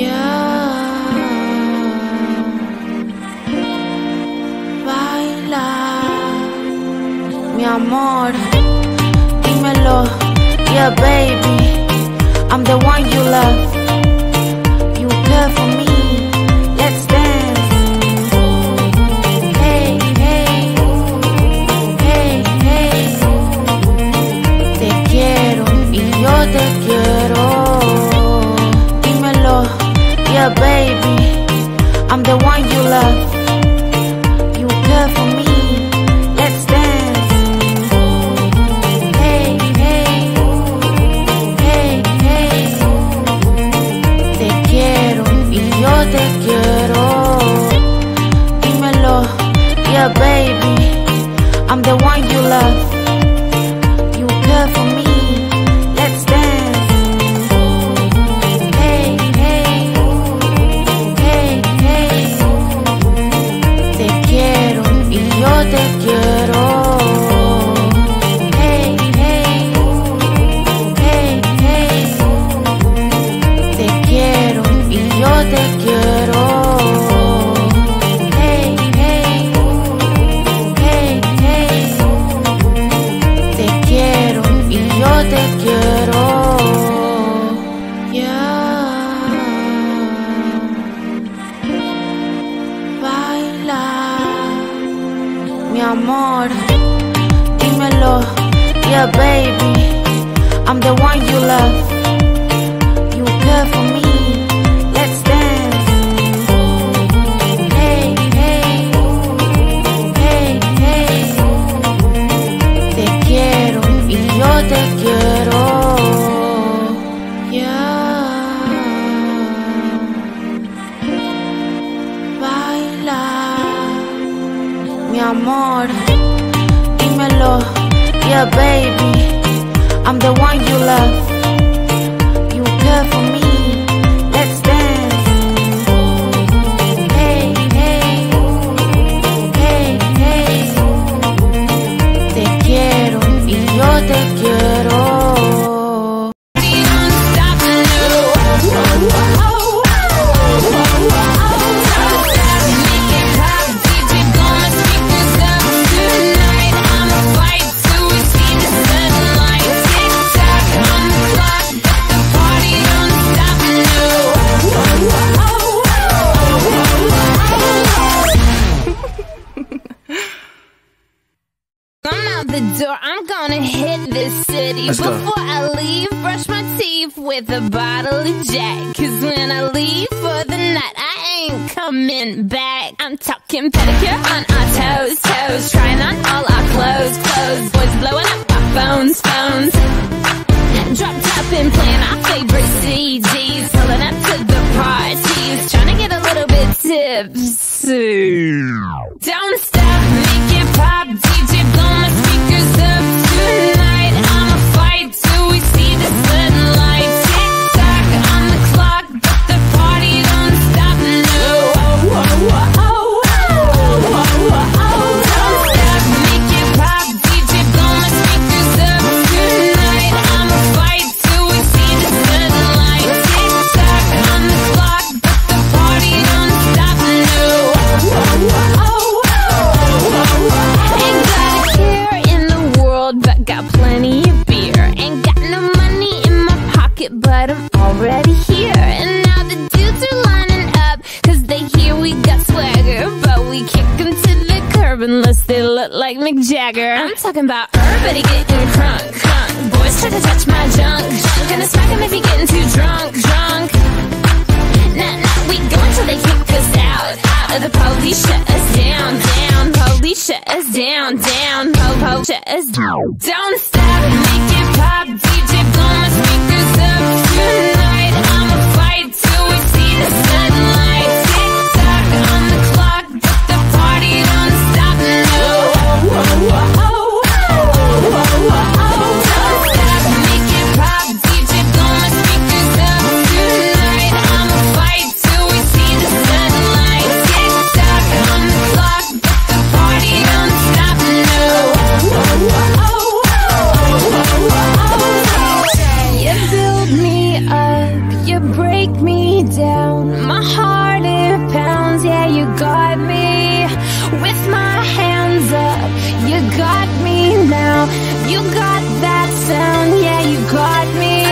yeah. Baila, mi amor, dímelo. Yeah, baby, I'm the one you love. You care for me. Let's dance. Hey, hey, hey, hey. Te quiero y yo te quiero. Yeah, baby, I'm the one you love. You care for me. Let's dance. Hey, hey, hey, hey. Te quiero y yo te quiero. Dímelo. Yeah, baby, I'm the one you love. You care for me. Let's dance. Yeah, baby, I'm the one you love. You care for me. Let's dance. Hey, hey, hey, hey. Te quiero y yo te quiero. Yeah. Baila, mi amor, dímelo. Yeah, baby, I'm the one you love. You care for me. Let's dance. Hey, hey, hey, hey. Te quiero y yo te quiero. door, I'm gonna hit this city. Before I leave, brush my teeth with a bottle of Jack. Cause when I leave for the night, I ain't coming back. I'm talking pedicure on our toes, toes. Trying on all our clothes, clothes. Boys blowing up our phones, phones. Drop top and playing our favorite CDs. Pulling up to the parties, trying to get a little bit tipsy. Don't stop, make it pop, DJ, blow my speakers up tonight. I'ma fight till we see the sunlight. Tick tock on the clock, but the party don't stop, no. Oh, oh, oh, oh, oh, oh, oh, oh, oh. Don't stop, make it pop, DJ, blow my speakers up tonight. I'ma fight till we see the sunlight. Tick tock on the clock, but the party don't stop, no. Oh, oh, oh, oh. Ain't got a care in the world, but got plenty of beer. Ain't got no money in my pocket, but I'm already here. And now the dudes are lining up, cause they hear we got swagger. But we kick them to the curb unless they look like Mick Jagger. I'm talking about everybody getting crunk, crunk. Boys try to touch my junk, junk. Gonna smack him if he getting too drunk, drunk. Nah, nah, we go until they kick us out, out. The police shut us down, down. Police shut us down, down, ho-ho, shut us down. Don't stop, make it pop, DJ, blow my speakers up tonight. I'ma fight till we see the sunlight. Tick-tock on the clock, but the party don't stop, no. Oh, oh, oh, oh, oh, oh, oh, oh, oh. Don't stop, make it pop, DJ, blow my speakers up tonight. I'ma fight till we see the sunlight. Tick-tock on the clock, but the party don't stop, no. You build me up, you break me down. My heart, it pounds, yeah, you got me. With my hands up, you got me now. You got that sound, yeah, you got me.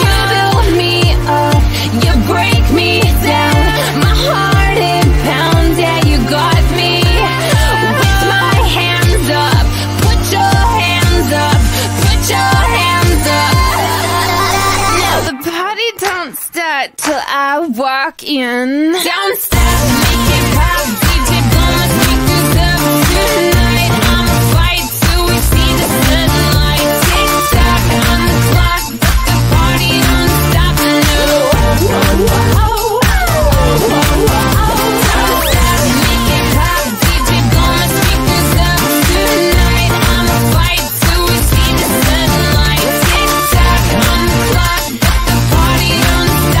You build me up, you break me down. My heart, it pounds, yeah, you got me. Till I walk in. Don't stop, make it pop, DJ, blow my speakers up tonight. I'ma fight till we see the sunlight. Tick tock on the clock, but the party don't stop, no. Oh, oh, oh, oh, oh, oh. Don't stop, make it pop, DJ, blow my speakers up tonight. I'ma fight till we see the sunlight. Tick tock on the clock, but the party don't stop.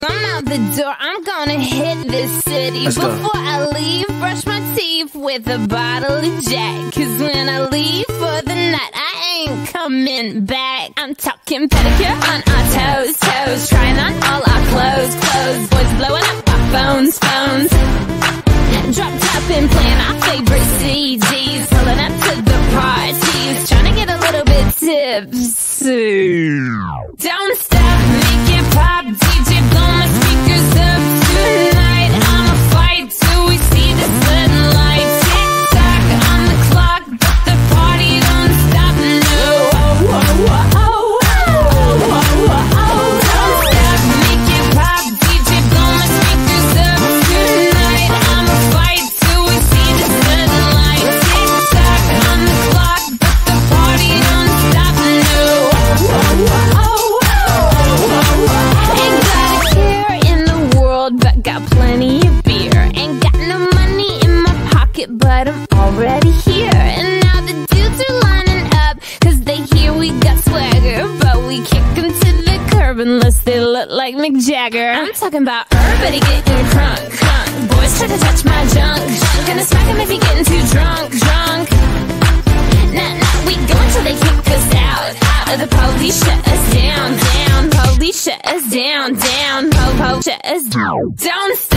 I'm out the door, I'm gonna hit this city. Before I leave, brush my teeth with a bottle of Jack. Cause when I leave for the night, I ain't coming back. I'm talking pedicure on our toes, toes. Trying on all our clothes, clothes. Boys blowing up our phones, phones. Drop top and playing our favorite CDs. Pulling up to the parties, trying to get a little bit tipsy. Don't stop, make it pop, DJ, blow my speakers up tonight. I'ma fight till we see the sunlight. Tick tock on the clock, but the party don't stop, no. Oh, oh, oh, oh, oh, oh, oh, oh, oh. Don't stop, make it pop, DJ, blow my speakers up tonight. I'ma fight till we see the sunlight. Tick tock on the clock, but the party don't stop, no. Oh, oh, oh, oh, oh. Ain't got a care in the world, but got plenty of beer. Ain't got no money in my pocket, but I'm already here. And now the dudes are lining up, cause they hear we got swagger. But we kick them to the curb unless they look like Mick Jagger. I'm talking about everybody getting crunk, crunk. Boys try to touch my junk, junk. Gonna smack him if he getting too drunk, drunk. Nah, nah, we go until they kick us out, out. The police shut us down, down. Police shut us down, down. Ho-ho, shut us down. Don't